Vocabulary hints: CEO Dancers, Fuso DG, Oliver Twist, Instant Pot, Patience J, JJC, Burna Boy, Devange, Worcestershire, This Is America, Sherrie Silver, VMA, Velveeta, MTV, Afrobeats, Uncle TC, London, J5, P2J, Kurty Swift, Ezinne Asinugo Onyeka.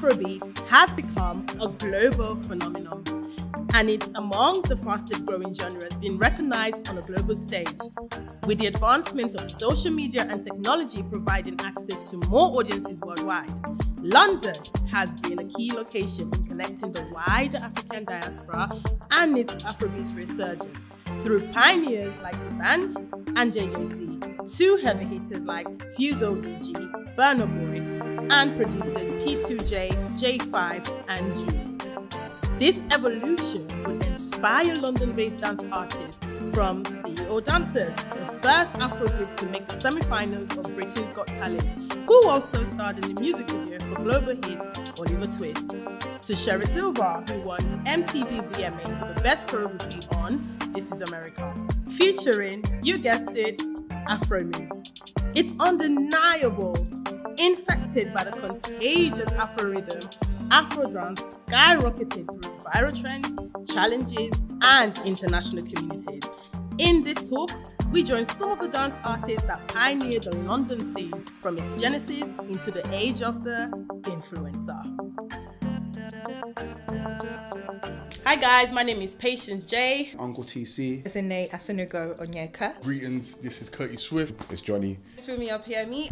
Afrobeats has become a global phenomenon, and it's among the fastest growing genres being recognized on a global stage. With the advancements of social media and technology providing access to more audiences worldwide, London has been a key location in connecting the wider African diaspora and its Afrobeats resurgence through pioneers like Devange and JJC, two heavy hitters like Fuso DG, Burna Boy, and producers P2J, J5, and Jules. This evolution would inspire London-based dance artists from CEO Dancers, the first Afro group to make the semi-finals of Britain's Got Talent, who also starred in the music video for global hit Oliver Twist, to Sherrie Silver, who won MTV VMA for the best choreography on This Is America, featuring, you guessed it, Afro moves. It's undeniable, infected by the contagious Afro rhythm, Afro dance skyrocketed through viral trends, challenges, and international communities. In this talk, we join some of the dance artists that pioneered the London scene from its genesis into the age of the influencer. Hi guys, my name is Patience J. Uncle TC. Ezinne Asinugo Onyeka. Greetings, this is Kurty Swift. It's Johnny. It's me up here, me.